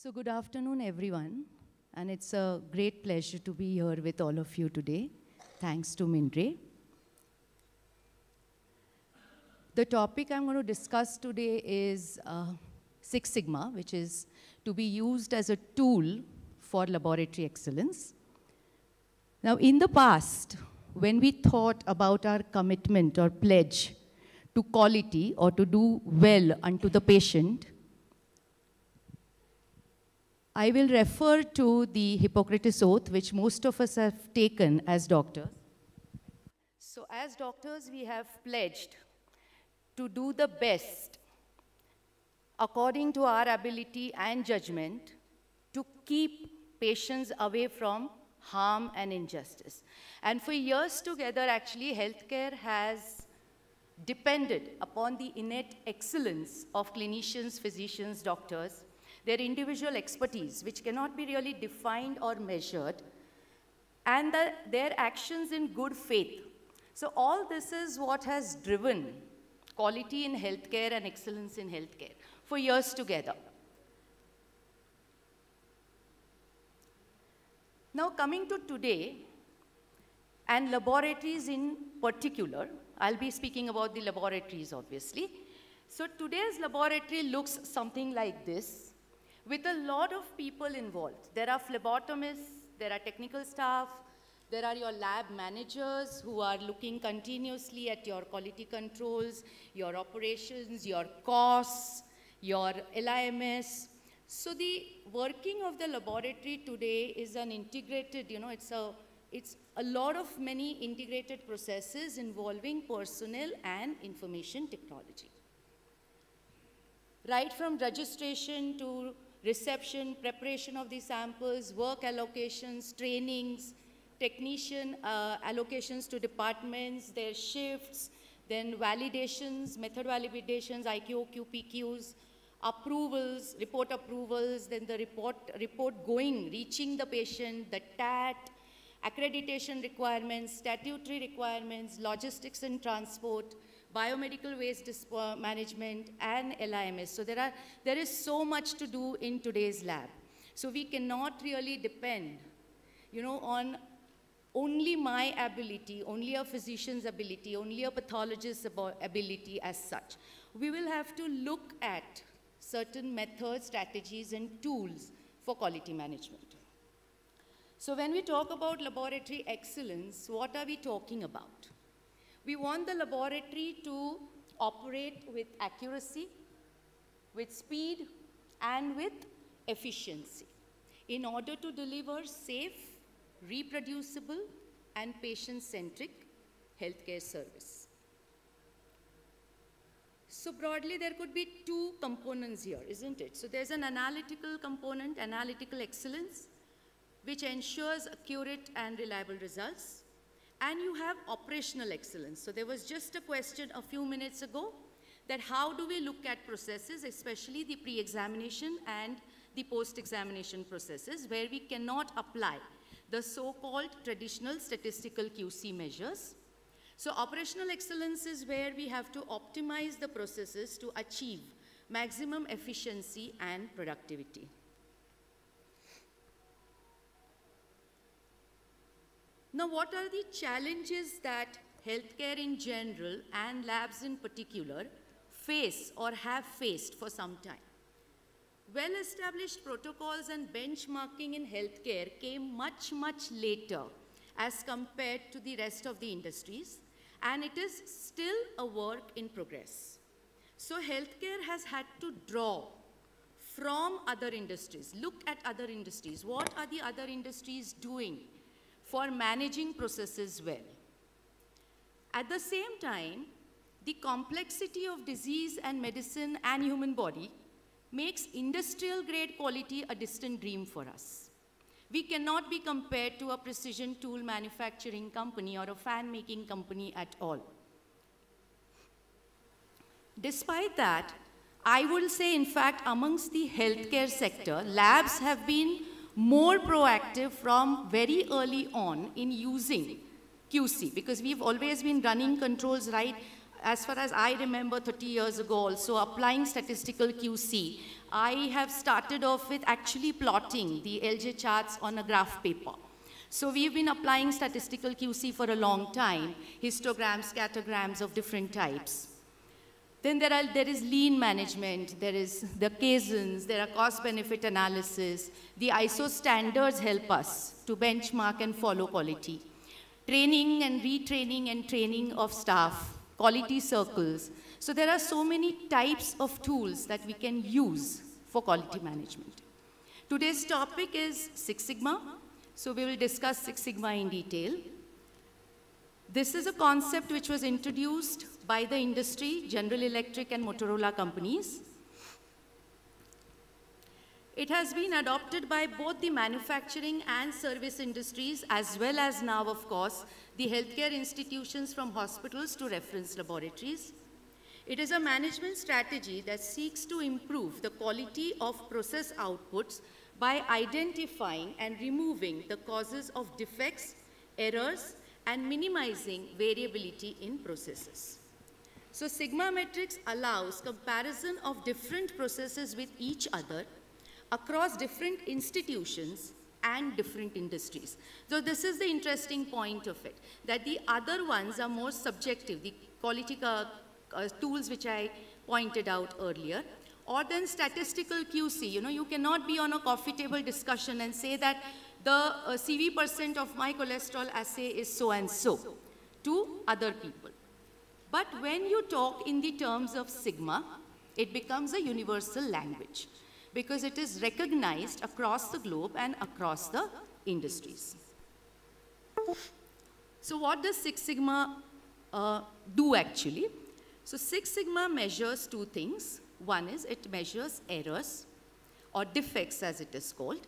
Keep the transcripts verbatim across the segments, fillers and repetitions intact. So good afternoon, everyone. And it's a great pleasure to be here with all of you today. Thanks to Mindray. The topic I'm going to discuss today is uh, Six Sigma, which is to be used as a tool for laboratory excellence. Now, in the past, when we thought about our commitment or pledge to quality or to do well unto the patient, I will refer to the Hippocratic Oath, which most of us have taken as doctors. So as doctors, we have pledged to do the best according to our ability and judgment to keep patients away from harm and injustice. And for years together, actually, healthcare has depended upon the innate excellence of clinicians, physicians, doctors, their individual expertise, which cannot be really defined or measured, and the, their actions in good faith. So all this is what has driven quality in healthcare and excellence in healthcare for years together. Now, coming to today, and laboratories in particular, I'll be speaking about the laboratories, obviously. So today's laboratory looks something like this, with a lot of people involved. There are phlebotomists, there are technical staff, there are your lab managers who are looking continuously at your quality controls, your operations, your costs, your L I M S. So the working of the laboratory today is an integrated, you know, it's a, it's a lot of many integrated processes involving personnel and information technology. Right from registration to reception, preparation of the samples, work allocations, trainings, technician uh, allocations to departments, their shifts, then validations, method validations, I Q, O Q, P Qs, approvals, report approvals, then the report, report going, reaching the patient, the T A T, accreditation requirements, statutory requirements, logistics and transport, biomedical waste management, and L I M S. So there, are, there is so much to do in today's lab. So we cannot really depend, you know, on only my ability, only a physician's ability, only a pathologist's ability as such. We will have to look at certain methods, strategies, and tools for quality management. So when we talk about laboratory excellence, what are we talking about? We want the laboratory to operate with accuracy, with speed, and with efficiency in order to deliver safe, reproducible, and patient-centric healthcare service. So broadly, there could be two components here, isn't it? So there's an analytical component, analytical excellence, which ensures accurate and reliable results. And you have operational excellence. So there was just a question a few minutes ago that how do we look at processes, especially the pre-examination and the post-examination processes, where we cannot apply the so-called traditional statistical Q C measures. So operational excellence is where we have to optimize the processes to achieve maximum efficiency and productivity. Now, what are the challenges that healthcare in general and labs in particular face or have faced for some time? Well-established protocols and benchmarking in healthcare came much, much later as compared to the rest of the industries, and it is still a work in progress. So healthcare has had to draw from other industries, look at other industries. What are the other industries doing for managing processes well? At the same time, the complexity of disease and medicine and human body makes industrial-grade quality a distant dream for us. We cannot be compared to a precision tool manufacturing company or a fan-making company at all. Despite that, I would say, in fact, amongst the healthcare sector, labs have been more proactive from very early on in using Q C, because we've always been running controls, right? As far as I remember, thirty years ago also, applying statistical Q C I have started off with actually plotting the L J charts on a graph paper. So we've been applying statistical Q C for a long time, histograms, scattergrams of different types. Then there, are, there is lean management, there is the Kaizen, there are cost-benefit analysis. The I S O standards help us to benchmark and follow quality. Training and retraining and training of staff, quality circles. So there are so many types of tools that we can use for quality management. Today's topic is Six Sigma. So we will discuss Six Sigma in detail. This is a concept which was introduced by the industry, General Electric and Motorola companies. It has been adopted by both the manufacturing and service industries, as well as now, of course, the healthcare institutions from hospitals to reference laboratories. It is a management strategy that seeks to improve the quality of process outputs by identifying and removing the causes of defects, errors, and minimizing variability in processes. So Sigma matrix allows comparison of different processes with each other across different institutions and different industries. So this is the interesting point of it, that the other ones are more subjective, the quality uh, uh, tools which I pointed out earlier, or then statistical Q C. You know, you cannot be on a coffee table discussion and say that the uh, C V percent of my cholesterol assay is so-and-so to other people. But when you talk in the terms of Sigma, it becomes a universal language because it is recognized across the globe and across the industries. So what does Six Sigma uh, do actually? So Six Sigma measures two things. One is it measures errors or defects, as it is called,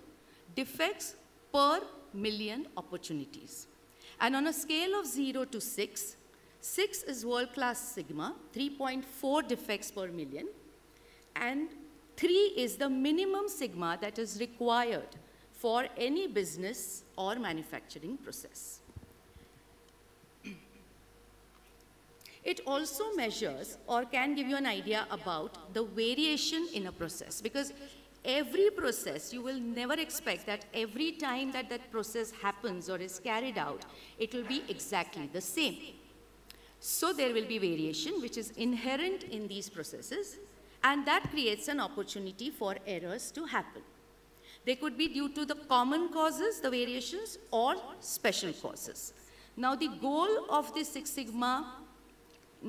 defects per million opportunities. And on a scale of zero to six, six is world-class Sigma, three point four defects per million, and three is the minimum Sigma that is required for any business or manufacturing process. It also measures or can give you an idea about the variation in a process, because every process, you will never expect that every time that that process happens or is carried out, it will be exactly the same. So there will be variation which is inherent in these processes, and that creates an opportunity for errors to happen. They could be due to the common causes, the variations, or special causes. Now the goal of the Six Sigma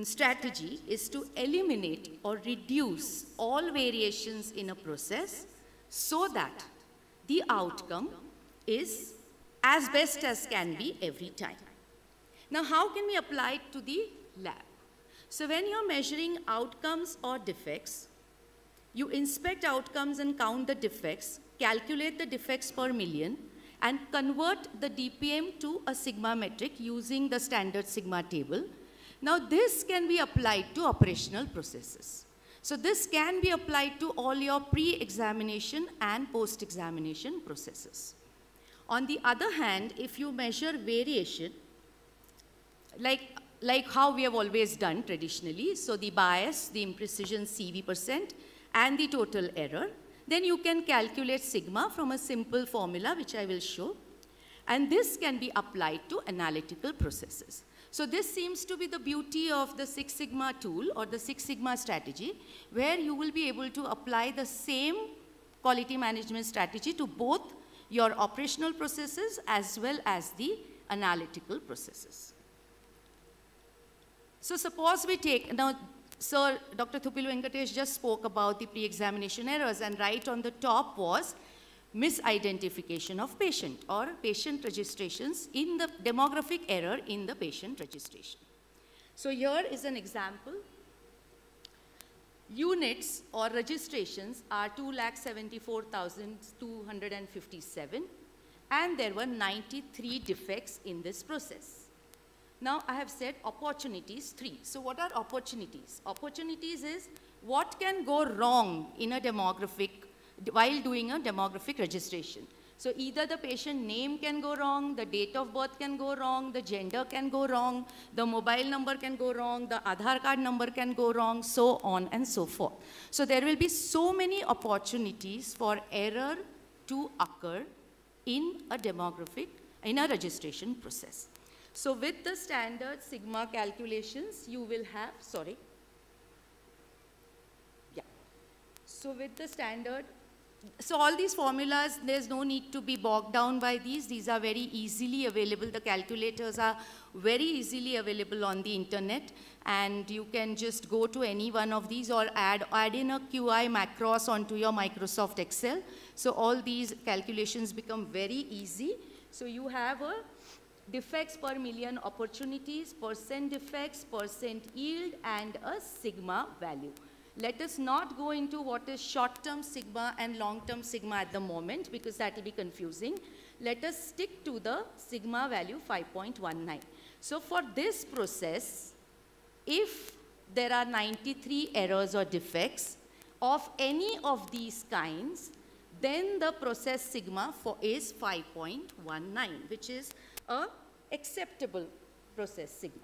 strategy is to eliminate or reduce all variations in a process so that the outcome is as best as can be every time. Now, how can we apply it to the lab? So when you're measuring outcomes or defects, you inspect outcomes and count the defects, calculate the defects per million, and convert the D P M to a Sigma metric using the standard Sigma table. Now, this can be applied to operational processes. So this can be applied to all your pre-examination and post-examination processes. On the other hand, if you measure variation, like, like how we have always done traditionally, so the bias, the imprecision C V percent, and the total error, then you can calculate Sigma from a simple formula, which I will show. And this can be applied to analytical processes. So this seems to be the beauty of the Six Sigma tool or the Six Sigma strategy, where you will be able to apply the same quality management strategy to both your operational processes as well as the analytical processes. So suppose we take, now Sir Doctor Thupilu Venkatesh just spoke about the pre-examination errors, and right on the top was misidentification of patient or patient registrations in the demographic error in the patient registration. So here is an example. Units or registrations are two lakh seventy-four thousand two hundred fifty-seven, and there were ninety-three defects in this process. Now I have said opportunities three. So what are opportunities? Opportunities is what can go wrong in a demographic while doing a demographic registration. So either the patient name can go wrong, the date of birth can go wrong, the gender can go wrong, the mobile number can go wrong, the Aadhaar card number can go wrong, so on and so forth. So there will be so many opportunities for error to occur in a demographic, in a registration process. So with the standard sigma calculations, you will have, sorry. Yeah. So with the standard, so all these formulas, there's no need to be bogged down by these. These are very easily available. The calculators are very easily available on the internet. And you can just go to any one of these or add, add in a Q I macros onto your Microsoft Excel. So all these calculations become very easy. So you have a defects per million opportunities, percent defects, percent yield, and a sigma value. Let us not go into what is short-term sigma and long-term sigma at the moment, because that will be confusing. Let us stick to the sigma value five point one nine. So for this process, if there are ninety-three errors or defects of any of these kinds, then the process sigma for is five point one nine, which is a acceptable process sigma.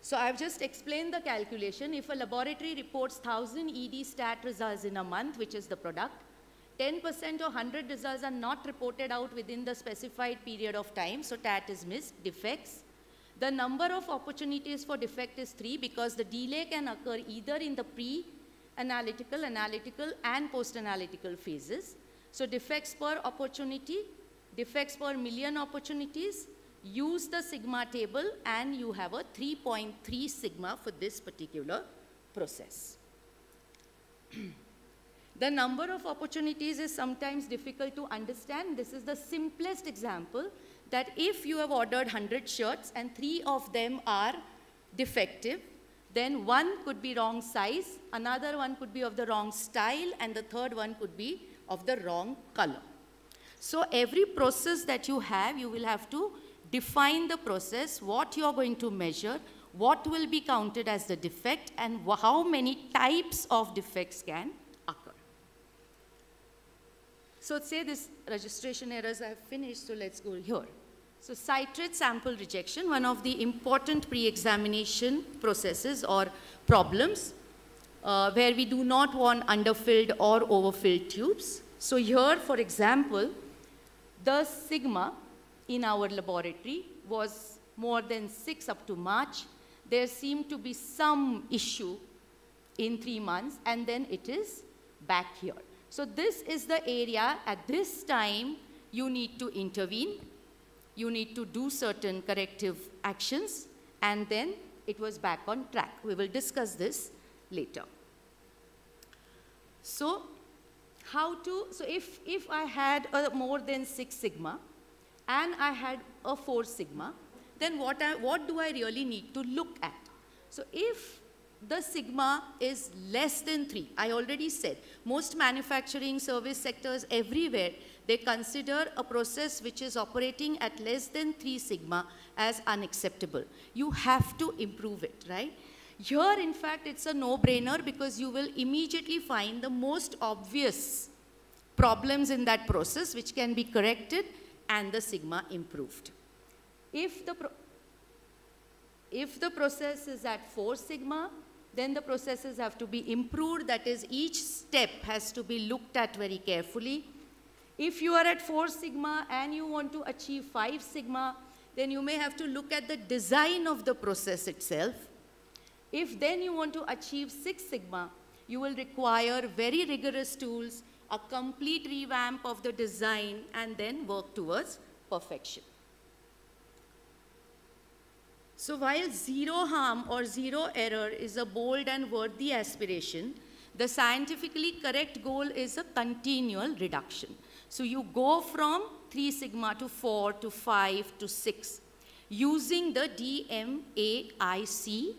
So I've just explained the calculation. If a laboratory reports one thousand E D stat results in a month, which is the product, ten percent or one hundred results are not reported out within the specified period of time, so T A T is missed, defects. The number of opportunities for defect is three, because the delay can occur either in the pre-analytical, analytical, and post-analytical phases. So defects per opportunity, defects per million opportunities, use the sigma table, and you have a three point three sigma for this particular process. The number of opportunities is sometimes difficult to understand. This is the simplest example that if you have ordered one hundred shirts and three of them are defective, then one could be wrong size, another one could be of the wrong style, and the third one could be of the wrong color. So every process that you have, you will have to define the process, what you're going to measure, what will be counted as the defect, and how many types of defects can occur. So say this registration errors I have finished, so let's go here. So citrate sample rejection, one of the important pre-examination processes or problems uh, where we do not want underfilled or overfilled tubes. So here, for example, the sigma in our laboratory was more than six up to March. There seemed to be some issue in three months, and then it is back here. So this is the area at this time you need to intervene. You need to do certain corrective actions, and then it was back on track. We will discuss this later. So how to, so if, if I had a more than six sigma, and I had a four sigma, then what, I, what do I really need to look at? So if the sigma is less than three, I already said, most manufacturing service sectors everywhere, they consider a process which is operating at less than three sigma as unacceptable. You have to improve it, right? Here, in fact, it's a no-brainer, because you will immediately find the most obvious problems in that process which can be corrected and the sigma improved. If the, pro if the process is at four sigma, then the processes have to be improved. That is, each step has to be looked at very carefully. If you are at four sigma and you want to achieve five sigma, then you may have to look at the design of the process itself. If then you want to achieve six sigma, you will require very rigorous tools, a complete revamp of the design, and then work towards perfection. So while zero harm or zero error is a bold and worthy aspiration, the scientifically correct goal is a continual reduction. So you go from three sigma to four to five to six using the D M A I C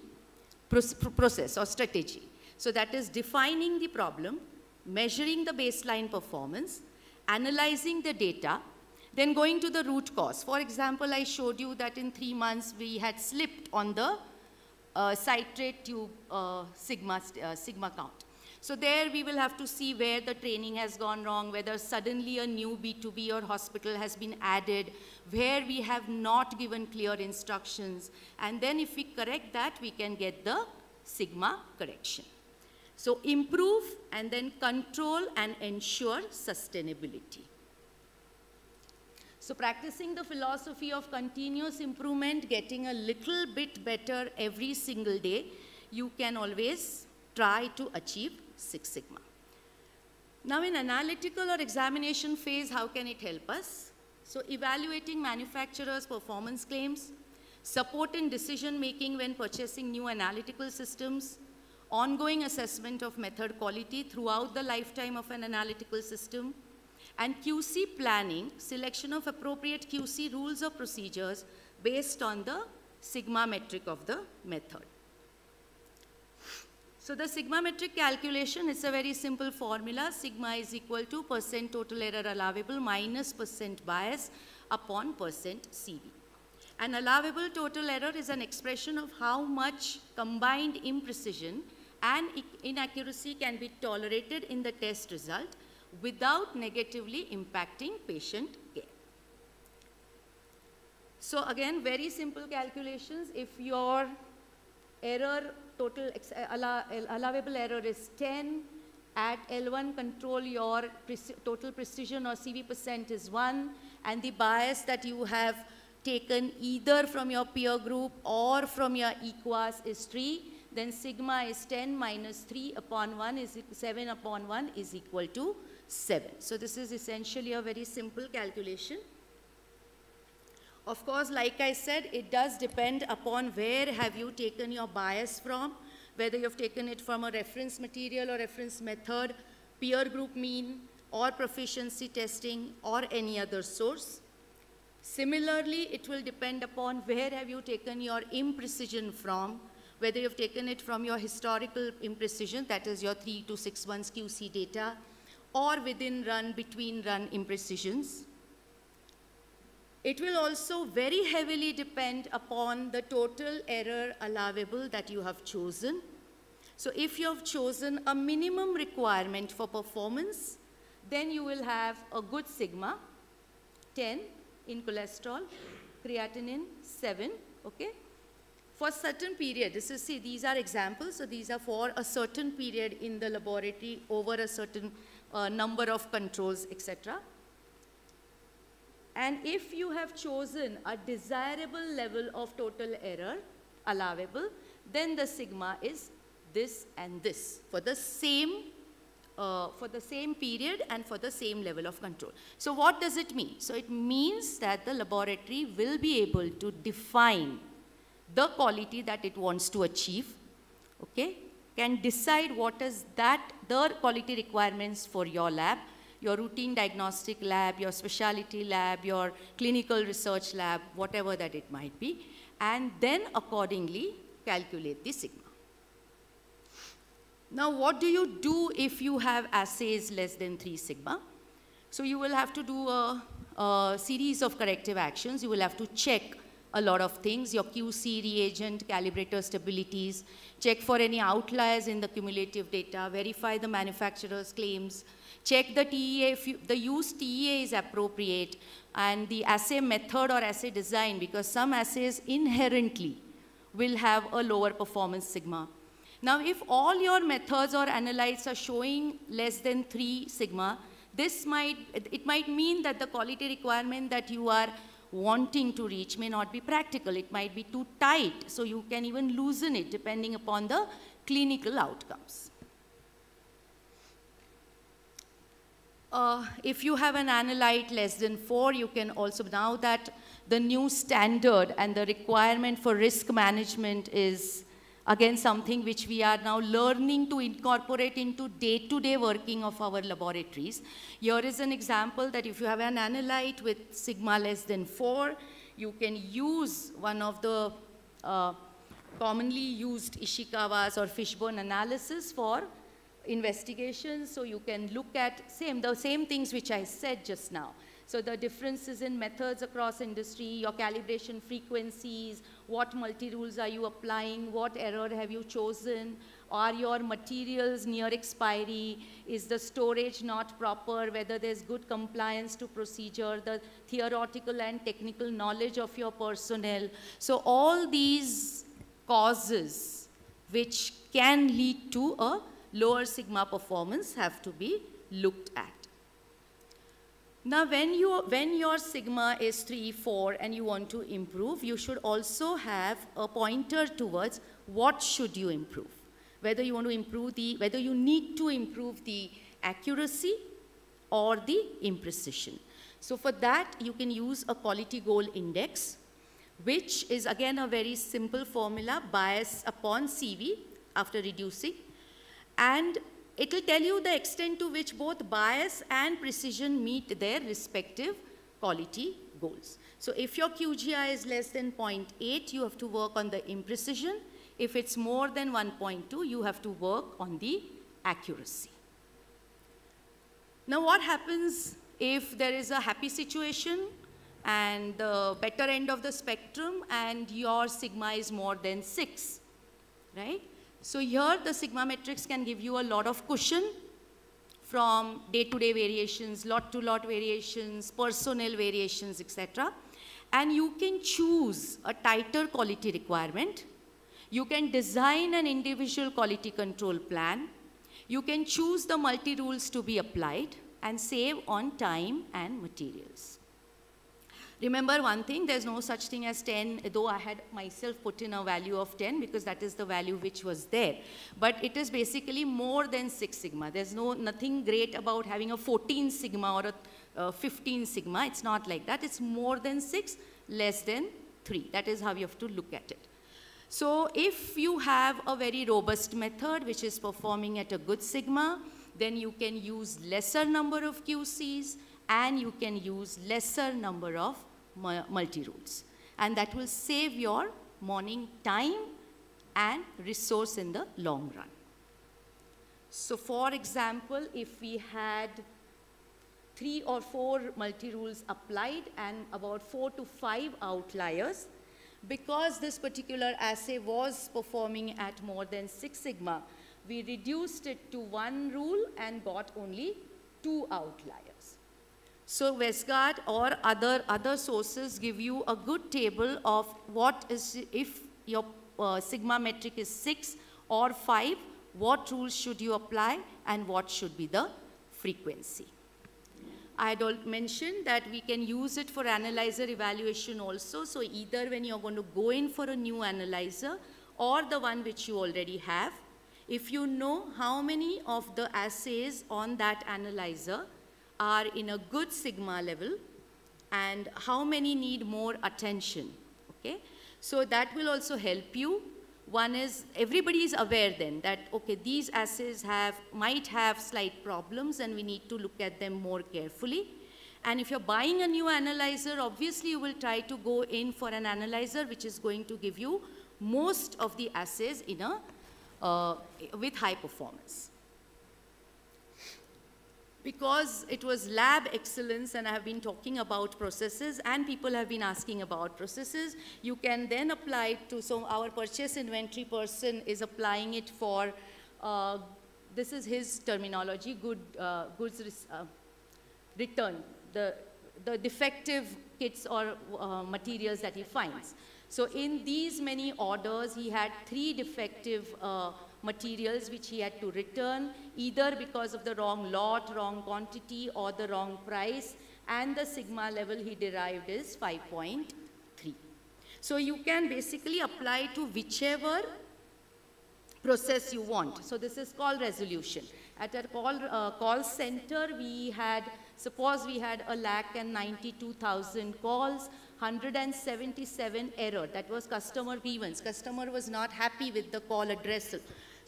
process or strategy. So that is defining the problem, measuring the baseline performance, analyzing the data, then going to the root cause. For example, I showed you that in three months we had slipped on the uh, citrate tube uh, sigma, uh, sigma count. So there we will have to see where the training has gone wrong, whether suddenly a new B two B or hospital has been added, where we have not given clear instructions. And then if we correct that, we can get the sigma correction. So improve and then control and ensure sustainability. So practicing the philosophy of continuous improvement, getting a little bit better every single day, you can always try to achieve Six Sigma. Now in analytical or examination phase, how can it help us? So evaluating manufacturers' performance claims, support in decision making when purchasing new analytical systems, ongoing assessment of method quality throughout the lifetime of an analytical system, and Q C planning, selection of appropriate Q C rules or procedures based on the sigma metric of the method. So the sigma metric calculation is a very simple formula. Sigma is equal to percent total error allowable minus percent bias upon percent C V. An allowable total error is an expression of how much combined imprecision and inaccuracy can be tolerated in the test result without negatively impacting patient care. So again, very simple calculations. If your error total allow, allowable error is ten. At L one control, your pre total precision or C V percent is one, and the bias that you have taken either from your peer group or from your E Q A S is three. Then sigma is ten minus three upon one is seven upon one is equal to seven. So this is essentially a very simple calculation. Of course, like I said, it does depend upon where have you taken your bias from, whether you've taken it from a reference material or reference method, peer group mean, or proficiency testing, or any other source. Similarly, it will depend upon where have you taken your imprecision from, whether you've taken it from your historical imprecision, that is your three to six months Q C data, or within run, between run imprecisions. It will also very heavily depend upon the total error allowable that you have chosen. So if you have chosen a minimum requirement for performance, then you will have a good sigma, ten in cholesterol, creatinine, seven, okay? For certain period, this is, see, these are examples, so these are for a certain period in the laboratory over a certain uh, number of controls, et cetera. And if you have chosen a desirable level of total error allowable, then the sigma is this and this for the same, uh, for the same period and for the same level of control. So what does it mean? So it means that the laboratory will be able to define the quality that it wants to achieve, okay, can decide what is that, the quality requirements for your lab, your routine diagnostic lab, your specialty lab, your clinical research lab, whatever that it might be, and then accordingly calculate the sigma. Now, what do you do if you have assays less than three sigma? So you will have to do a, a series of corrective actions. You will have to check a lot of things, your Q C, reagent, calibrator stabilities, check for any outliers in the cumulative data, verify the manufacturer's claims, check the T E A, if you, the used T E A is appropriate, and the assay method or assay design, because some assays inherently will have a lower performance sigma. Now, if all your methods or analytes are showing less than three sigma, this might, it might mean that the quality requirement that you are wanting to reach may not be practical. It might be too tight, so you can even loosen it depending upon the clinical outcomes. Uh, if you have an analyte less than four, you can also, now that the new standard and the requirement for risk management is again something which we are now learning to incorporate into day-to-day working of our laboratories. Here is an example that if you have an analyte with sigma less than four, you can use one of the uh, commonly used Ishikawa's or Fishbone analysis for investigations. So you can look at same, the same things which I said just now. So the differences in methods across industry, your calibration frequencies, what multi-rules are you applying, what error have you chosen, are your materials near expiry, is the storage not proper, whether there's good compliance to procedure, the theoretical and technical knowledge of your personnel. So all these causes which can lead to a lower sigma performance have to be looked at. Now, when, you, when your sigma is three, four, and you want to improve, you should also have a pointer towards what should you improve. Whether you want to improve the, whether you need to improve the accuracy or the imprecision. So for that, you can use a quality goal index, which is again a very simple formula, bias upon C V after reducing, and it will tell you the extent to which both bias and precision meet their respective quality goals. So if your Q G I is less than zero point eight, you have to work on the imprecision. If it's more than one point two, you have to work on the accuracy. Now what happens if there is a happy situation and the better end of the spectrum and your sigma is more than six, right? So here the sigma matrix can give you a lot of cushion from day-to-day variations, lot-to-lot variations, personnel variations, et cetera. And you can choose a tighter quality requirement. You can design an individual quality control plan. You can choose the multi-rules to be applied and save on time and materials. Remember one thing, there's no such thing as ten, though I had myself put in a value of ten because that is the value which was there. But it is basically more than Six Sigma. There's no, nothing great about having a fourteen Sigma or a uh, fifteen Sigma. It's not like that. It's more than six, less than three. That is how you have to look at it. So if you have a very robust method which is performing at a good sigma, then you can use lesser number of Q Cs and you can use lesser number of multi-rules. And that will save your morning time and resource in the long run. So for example, if we had three or four multi-rules applied and about four to five outliers, because this particular assay was performing at more than Six Sigma, we reduced it to one rule and got only two outliers. So Westgard or other, other sources give you a good table of what is, if your uh, sigma metric is six or five, what rules should you apply and what should be the frequency. I had mentioned that we can use it for analyzer evaluation also. So either when you're going to go in for a new analyzer or the one which you already have, if you know how many of the assays on that analyzer are in a good sigma level and how many need more attention, okay? So that will also help you. One is, everybody is aware then that, okay, these assays have, might have slight problems and we need to look at them more carefully. And if you're buying a new analyzer, obviously you will try to go in for an analyzer which is going to give you most of the assays in a, uh, with high performance. Because it was lab excellence and I have been talking about processes and people have been asking about processes, you can then apply it to, so our purchase inventory person is applying it for, uh, this is his terminology, good, uh, goods uh, return, the, the defective kits or uh, materials that he finds. So in these many orders, he had three defective uh, materials which he had to return, either because of the wrong lot, wrong quantity, or the wrong price, and the sigma level he derived is five point three. So you can basically apply to whichever process you want. So this is call resolution. At our call, uh, call center, we had, suppose we had a lakh and ninety-two thousand calls, one hundred seventy-seven error. That was customer grievance. Customer was not happy with the call addressal.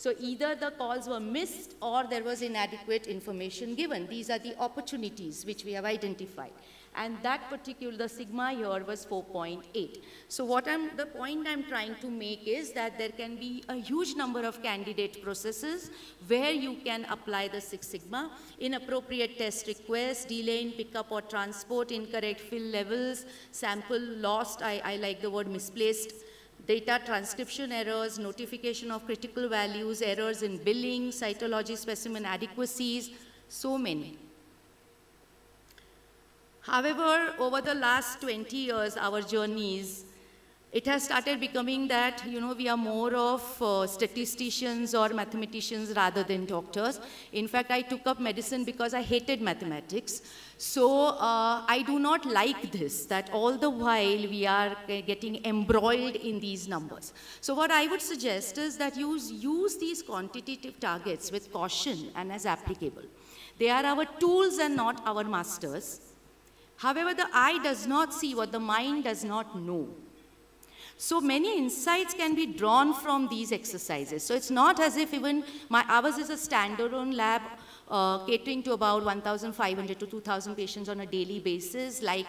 So either the calls were missed or there was inadequate information given. These are the opportunities which we have identified. And that particular sigma here was four point eight. So what I'm, the point I'm trying to make is that there can be a huge number of candidate processes where you can apply the Six Sigma: inappropriate test requests, delay in pickup or transport, incorrect fill levels, sample lost, I, I like the word misplaced, data transcription errors, notification of critical values, errors in billing, cytology specimen adequacies, so many. However, over the last twenty years, our journeys, it has started becoming that, you know, we are more of uh, statisticians or mathematicians rather than doctors. In fact, I took up medicine because I hated mathematics. So uh, I do not like this, that all the while we are getting embroiled in these numbers. So what I would suggest is that you use these quantitative targets with caution and as applicable. They are our tools and not our masters. However, the eye does not see what the mind does not know. So many insights can be drawn from these exercises. So it's not as if even my ours is a standalone lab uh, catering to about one thousand five hundred to two thousand patients on a daily basis. Like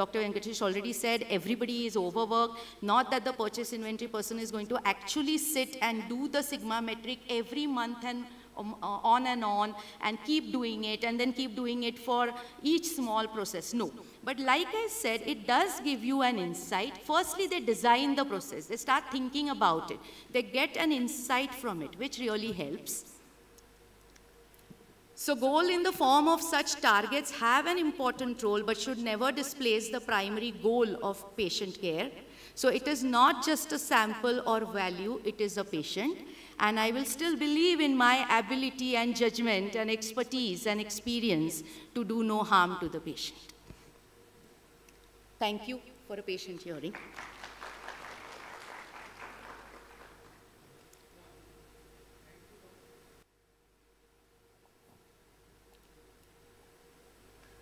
Doctor Venkatesh already said, everybody is overworked. Not that the purchase inventory person is going to actually sit and do the Sigma metric every month and on and on and keep doing it and then keep doing it for each small process. No. But like I said, it does give you an insight. Firstly, they design the process. They start thinking about it. They get an insight from it, which really helps. So goal in the form of such targets have an important role but should never displace the primary goal of patient care. So it is not just a sample or value, it is a patient. And I will still believe in my ability and judgment and expertise and experience to do no harm to the patient. Thank you for a patient hearing.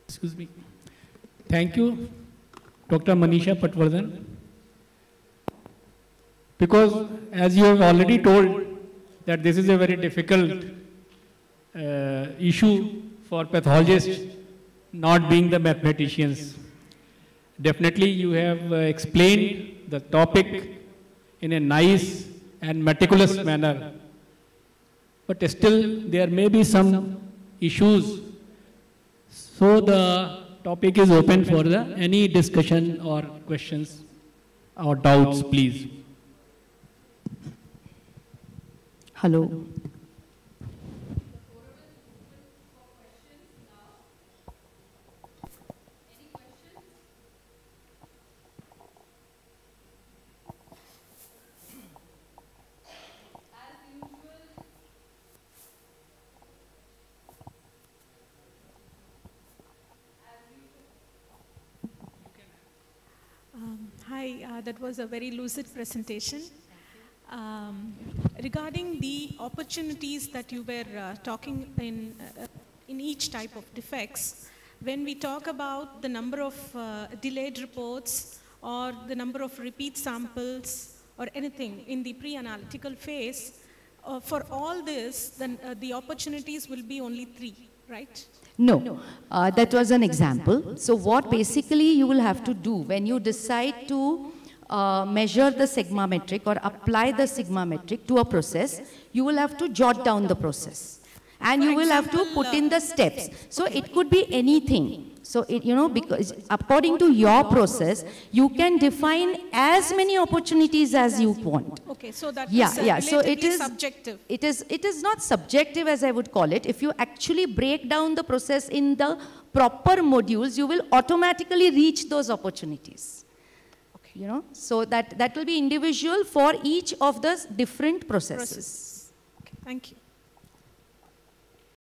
Excuse me. Thank you, Doctor Manisha Patwardhan. Because as you have already told, that this is a very difficult uh, issue for pathologists, not being the mathematicians. Definitely you have uh, explained the topic in a nice and meticulous manner. But still there may be some issues. So the topic is open for the, any discussion or questions or doubts, please. Hello. Hello. Um, hi, uh, that was a very lucid presentation. Um, regarding the opportunities that you were uh, talking in, uh, in each type of defects, when we talk about the number of uh, delayed reports or the number of repeat samples or anything in the pre-analytical phase, uh, for all this, then uh, the opportunities will be only three, right? No, uh, that was an example. So what basically you will have to do when you decide to Uh, measure the sigma metric or apply the sigma metric to a process, you will have to jot down the process and you will have to put in the steps. So it could be anything. So, it, you know, because according to your process, you can define as many opportunities as you want. Okay, so that yeah, is yeah. So it is subjective. It is, it is not subjective as I would call it. If you actually break down the process in the proper modules, you will automatically reach those opportunities. You know, so that, that will be individual for each of the different processes. Process. Okay, thank you.